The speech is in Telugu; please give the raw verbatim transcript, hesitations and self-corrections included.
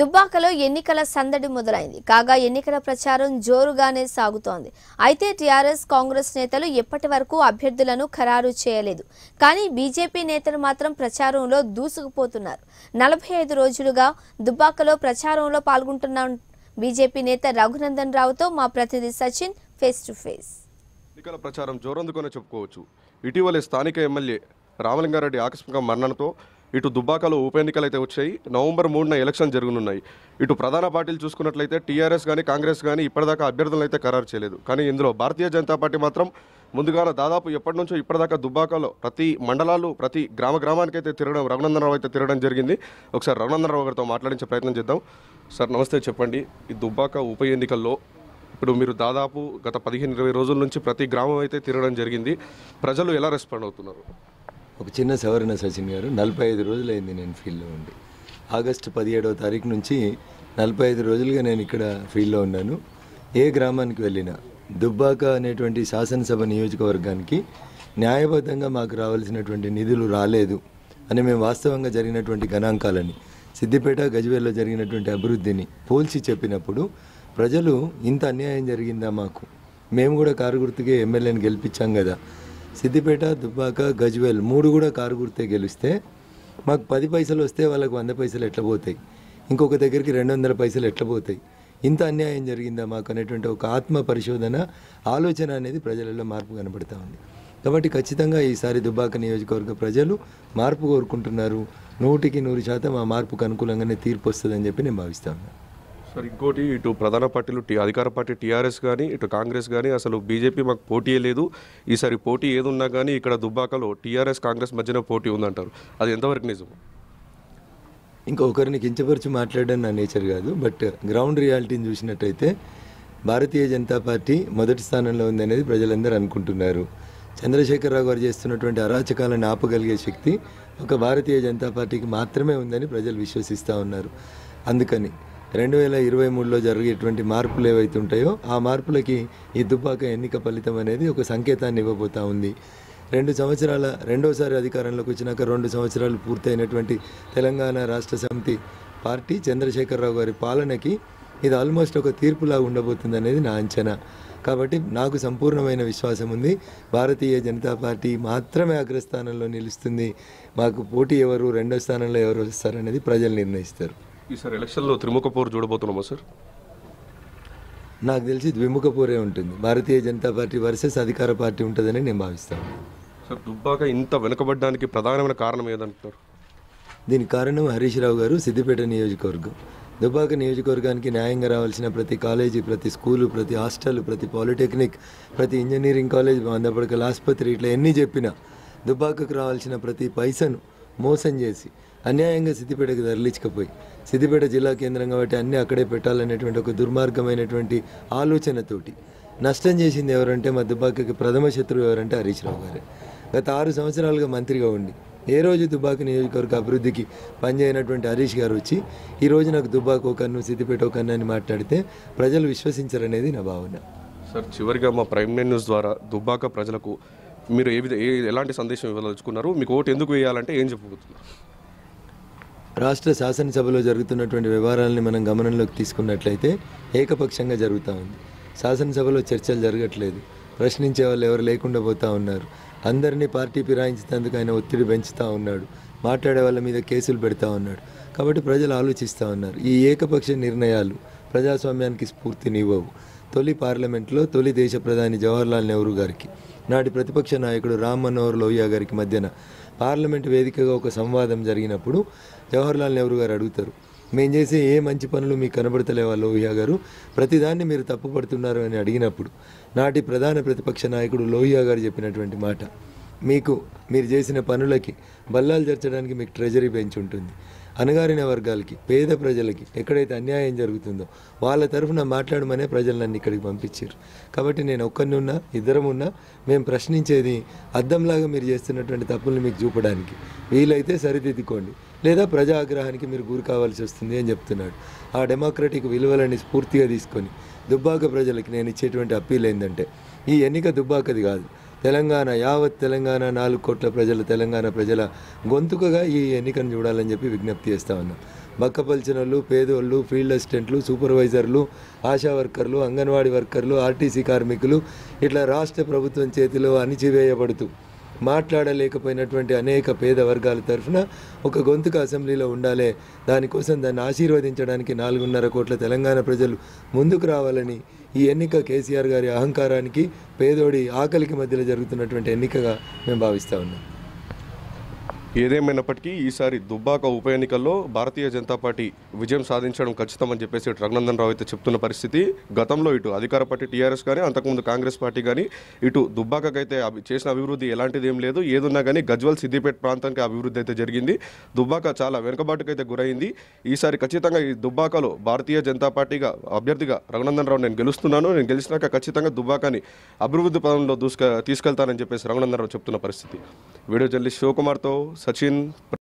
దుబ్బాకలో ఎన్నికల సందడి మొదలైంది. కాగా ఎన్నికల ప్రచారం జోరుగానే సాగుతోంది. అయితే టీఆర్ఎస్ కాంగ్రెస్ నేతలు ఎప్పటివరకు అభ్యర్థులను ఖరారు చేయలేదు. కానీ బీజేపీ నేతలు మాత్రం ప్రచారంలో దూసుకుపోతున్నారు. నలభై ఐదు రోజులుగా దుబ్బాకలో ప్రచారంలో పాల్గొంటున్న బీజేపీ నేత రఘునందన్ రావుతో మా ప్రతినిధి సచిన్ ఫేస్ టు ఫేస్. ఎన్నికల ప్రచారం జోరందుకొని చెప్పుకోవచ్చు. ఇటీవలే స్థానిక ఎమ్మెల్యే రామలింగారెడ్డి ఆకస్మిక మరణంతో ఇటు దుబ్బాకలో ఉప ఎన్నికలు అయితే వచ్చాయి. నవంబర్ మూడున ఎలక్షన్ జరగనున్నాయి. ఇటు ప్రధాన పార్టీలు చూసుకున్నట్లయితే టీఆర్ఎస్ కానీ కాంగ్రెస్ కానీ ఇప్పటిదాకా అభ్యర్థులను అయితే ఖరారు చేయలేదు. కానీ ఇందులో భారతీయ జనతా పార్టీ మాత్రం ముందుగానే దాదాపు ఎప్పటి నుంచో ఇప్పటిదాకా దుబ్బాకలో ప్రతి మండలాలు ప్రతి గ్రామ గ్రామానికైతే తిరగడం రఘునందనరావు అయితే తిరగడం జరిగింది. ఒకసారి రఘునందనరావు గారితో మాట్లాడించే ప్రయత్నం చేద్దాం. సార్ నమస్తే, చెప్పండి. ఈ దుబ్బాక ఉప ఎన్నికల్లో ఇప్పుడు మీరు దాదాపు గత పదిహేను ఇరవై రోజుల నుంచి ప్రతి గ్రామం అయితే తిరగడం జరిగింది. ప్రజలు ఎలా రెస్పాండ్ అవుతున్నారు? ఒక చిన్న సవరణ సచిన్ గారు, నలభై ఐదు రోజులైంది నేను ఫీల్డ్లో ఉండి. ఆగస్టు పదిహేడవ తారీఖు నుంచి నలభై ఐదు రోజులుగా నేను ఇక్కడ ఫీల్డ్లో ఉన్నాను. ఏ గ్రామానికి వెళ్ళినా దుబ్బాక అనేటువంటి శాసనసభ నియోజకవర్గానికి న్యాయబద్ధంగా మాకు రావాల్సినటువంటి నిధులు రాలేదు అని మేము వాస్తవంగా జరిగినటువంటి గణాంకాలని, సిద్దిపేట గజ్వేల్లో జరిగినటువంటి అభివృద్ధిని పోల్చి చెప్పినప్పుడు ప్రజలు ఇంత అన్యాయం జరిగిందా మాకు, మేము కూడా కారు గుర్తుకే ఎమ్మెల్యేని గెలిపించాం కదా, సిద్దిపేట దుబ్బాక గజ్వేల్ మూడు కూడా కారు గుర్తే గెలిస్తే మాకు పది పైసలు వస్తే వాళ్ళకి వంద పైసలు ఎట్లా పోతాయి, ఇంకొక దగ్గరికి రెండు వందల పైసలు ఎట్లా పోతాయి, ఇంత అన్యాయం జరిగిందా మాకు అనేటువంటి ఒక ఆత్మ పరిశోధన ఆలోచన అనేది ప్రజలలో మార్పు కనబడుతూ ఉంది. కాబట్టి ఖచ్చితంగా ఈసారి దుబ్బాక నియోజకవర్గ ప్రజలు మార్పు కోరుకుంటున్నారు. నూటికి నూరు శాతం ఆ మార్పుకు అనుకూలంగానే తీర్పు వస్తుందని చెప్పి నేను భావిస్తా ఉన్నాను. సార్ ఇంకోటి, ఇటు ప్రధాన పార్టీలు టీ అధికార పార్టీ టీఆర్ఎస్ కానీ ఇటు కాంగ్రెస్ కానీ అసలు బీజేపీ మాకు పోటీ లేదు, ఈసారి పోటీ ఏదున్నా కానీ ఇక్కడ దుబ్బాకలో టీఆర్ఎస్ కాంగ్రెస్ మధ్యన పోటీ ఉందంటారు. అది ఎంతవరకు నిజం? ఇంకా ఒకరిని కించపరిచి మాట్లాడడం నా నేచర్ కాదు. బట్ గ్రౌండ్ రియాలిటీని చూసినట్టయితే భారతీయ జనతా పార్టీ మొదటి స్థానంలో ఉందనేది ప్రజలందరూ అనుకుంటున్నారు. చంద్రశేఖరరావు గారు చేస్తున్నటువంటి అరాచకాలను ఆపగలిగే శక్తి ఒక భారతీయ జనతా పార్టీకి మాత్రమే ఉందని ప్రజలు విశ్వసిస్తూ ఉన్నారు. అందుకని రెండు వేల ఇరవై మూడులో జరిగేటువంటి మార్పులు ఏవైతే ఉంటాయో ఆ మార్పులకి ఈ దుబ్బాక ఎన్నిక ఫలితం అనేది ఒక సంకేతాన్ని ఇవ్వబోతూ ఉంది. రెండు సంవత్సరాల రెండోసారి అధికారంలోకి వచ్చినాక రెండు సంవత్సరాలు పూర్తయినటువంటి తెలంగాణ రాష్ట్ర సమితి పార్టీ చంద్రశేఖరరావు గారి పాలనకి ఇది ఆల్మోస్ట్ ఒక తీర్పులా ఉండబోతుంది అనేది నా అంచనా. కాబట్టి నాకు సంపూర్ణమైన విశ్వాసం ఉంది, భారతీయ జనతా పార్టీ మాత్రమే అగ్రస్థానంలో నిలుస్తుంది. మాకు పోటీ ఎవరు, రెండో స్థానంలో ఎవరు వస్తారనేది ప్రజలు నిర్ణయిస్తారు. ఈసారి ఎలక్షన్లో త్రిముఖ పోరు చూడబోతున్నామా సార్? నాకు తెలిసి ద్విముఖ పోరే ఉంటుంది. భారతీయ జనతా పార్టీ వర్సెస్ అధికార పార్టీ ఉంటుందని నేను భావిస్తాను. సార్ దుబ్బాక ఇంత వెనుకబడడానికి ప్రధానమైన కారణం ఏదంటున్నారు? దీనికి కారణం హరీష్ రావు గారు, సిద్దిపేట నియోజకవర్గం. దుబ్బాక నియోజకవర్గానికి న్యాయంగా రావాల్సిన ప్రతి కాలేజీ, ప్రతి స్కూలు, ప్రతి హాస్టల్, ప్రతి పాలిటెక్నిక్, ప్రతి ఇంజనీరింగ్ కాలేజ్, వందపడకల ఆసుపత్రి, ఇట్లా ఎన్ని చెప్పినా దుబ్బాకకు రావాల్సిన ప్రతి పైసను మోసం చేసి అన్యాయంగా సిద్దిపేటకు తరలించకపోయి సిద్దిపేట జిల్లా కేంద్రం కాబట్టి అన్నీ అక్కడే పెట్టాలనేటువంటి ఒక దుర్మార్గమైనటువంటి ఆలోచనతోటి నష్టం చేసింది ఎవరంటే మా దుబ్బాకకి ప్రథమ శత్రువు ఎవరంటే హరీష్ రావు గారే. గత ఆరు సంవత్సరాలుగా మంత్రిగా ఉండి ఏ రోజు దుబ్బాక నియోజకవర్గ అభివృద్ధికి పనిచేయనటువంటి హరీష్ గారు వచ్చి ఈరోజు నాకు దుబ్బాక ఒకన్ను సిద్దిపేట ఒకన్ను అని మాట్లాడితే ప్రజలు విశ్వసించారనేది నా భావన. సార్ చివరిగా మా ప్రైమ్ న్యూస్ ద్వారా దుబ్బాక ప్రజలకు మీరు ఏ విధ ఎలాంటి సందేశం ఇవ్వదలుచుకున్నారు, మీకు ఓటు ఎందుకు వేయాలంటే ఏం చెప్పుకుంటున్నారు? రాష్ట్ర శాసనసభలో జరుగుతున్నటువంటి వ్యవహారాలని మనం గమనంలోకి తీసుకున్నట్లయితే ఏకపక్షంగా జరుగుతూ ఉంది. శాసనసభలో చర్చలు జరగట్లేదు, ప్రశ్నించే వాళ్ళు ఎవరు లేకుండా పోతూ ఉన్నారు. అందరినీ పార్టీ ఫిరాయించినందుకు ఆయన ఒత్తిడి పెంచుతూ ఉన్నాడు, మాట్లాడే వాళ్ళ మీద కేసులు పెడతా ఉన్నాడు. కాబట్టి ప్రజలు ఆలోచిస్తూ ఉన్నారు. ఈ ఏకపక్ష నిర్ణయాలు ప్రజాస్వామ్యానికి స్ఫూర్తినివ్వవు. తొలి పార్లమెంట్లో తొలి దేశ ప్రధాని జవహర్లాల్ నెహ్రూ గారికి, నాటి ప్రతిపక్ష నాయకుడు రామ్ మనోహర్ లోహియా గారికి మధ్యన పార్లమెంట్ వేదికగా ఒక సంవాదం జరిగినప్పుడు జవహర్లాల్ నెహ్రూ గారు అడుగుతారు, మేము చేసే ఏ మంచి పనులు మీకు కనబడతలేవా లోహియా గారు, ప్రతిదాన్ని మీరు తప్పుపడుతున్నారు అని అడిగినప్పుడు నాటి ప్రధాన ప్రతిపక్ష నాయకుడు లోహియా గారు చెప్పినటువంటి మాట, మీకు మీరు చేసిన పనులకి బల్లాలు జరచడానికి మీకు ట్రెజరీ బెంచ్ ఉంటుంది, అణగారిన వర్గాలకి పేద ప్రజలకి ఎక్కడైతే అన్యాయం జరుగుతుందో వాళ్ళ తరఫున మాట్లాడమనే ప్రజలు నన్ను ఇక్కడికి పంపించారు. కాబట్టి నేను ఒక్కరిని ఉన్నా ఇద్దరం ఉన్నా మేము ప్రశ్నించేది అద్దంలాగా మీరు చేస్తున్నటువంటి తప్పుల్ని మీకు చూపడానికి, వీలైతే సరిదిద్దుకోండి లేదా ప్రజా ఆగ్రహానికి మీరు గురి కావాల్సి వస్తుంది అని చెప్తున్నాడు. ఆ డెమోక్రటిక్ విలువలని స్ఫూర్తిగా తీసుకొని దుబ్బాక ప్రజలకి నేను ఇచ్చేటువంటి అప్పీల్ ఏంటంటే ఈ ఎన్నిక దుబ్బాకది కాదు, తెలంగాణ యావత్ తెలంగాణ నాలుగు కోట్ల ప్రజల తెలంగాణ ప్రజల గొంతుకగా ఈ ఎన్నికను చూడాలని చెప్పి విజ్ఞప్తి చేస్తా ఉన్నాం. బక్కపల్చినోళ్ళు, పేదోళ్ళు, ఫీల్డ్ అసిస్టెంట్లు, సూపర్వైజర్లు, ఆశా వర్కర్లు, అంగన్వాడీ వర్కర్లు, ఆర్టీసీ కార్మికులు ఇట్లా రాష్ట్ర ప్రభుత్వం చేతిలో అణిచివేయబడుతూ మాట్లాడలేకపోయినటువంటి అనేక పేద వర్గాల తరఫున ఒక గొంతుక అసెంబ్లీలో ఉండాలి. దానికోసం దాన్ని ఆశీర్వదించడానికి నాలుగున్నర కోట్ల తెలంగాణ ప్రజలు ముందుకు రావాలని ఈ ఎన్నిక కేసీఆర్ గారి అహంకారానికి, పేదోడి ఆకలికి మధ్యలో జరుగుతున్నటువంటి ఎన్నికగా మేము భావిస్తూ ఉన్నాం. ఏదేమైనప్పటికీ ఈసారి దుబ్బాక ఉప ఎన్నికల్లో భారతీయ జనతా పార్టీ విజయం సాధించడం ఖచ్చితమని చెప్పేసి ఇటు రఘునందన్ రావు అయితే చెప్తున్న పరిస్థితి. గతంలో ఇటు అధికార పార్టీ టీఆర్ఎస్ కానీ, అంతకుముందు కాంగ్రెస్ పార్టీ కానీ ఇటు దుబ్బాకైతే చేసిన అభివృద్ధి ఎలాంటిది ఏం లేదు. ఏదున్నా కానీ గజ్వల్ సిద్దిపేట ప్రాంతానికి అభివృద్ధి అయితే జరిగింది. దుబ్బాక చాలా వెనుకబాటుకైతే గురైంది. ఈసారి ఖచ్చితంగా ఈ దుబ్బాకలో భారతీయ జనతా పార్టీగా అభ్యర్థిగా రఘునందన్ రావు నేను గెలుస్తున్నాను, నేను గెలిచినాక ఖచ్చితంగా దుబ్బాకని అభివృద్ధి పదంలో దూసుక తీసుకెళ్తానని చెప్పేసి రఘునందన్ రావు చెప్తున్న పరిస్థితి. వీడియో జర్నలిస్ట్ శివకుమార్తో सचिन।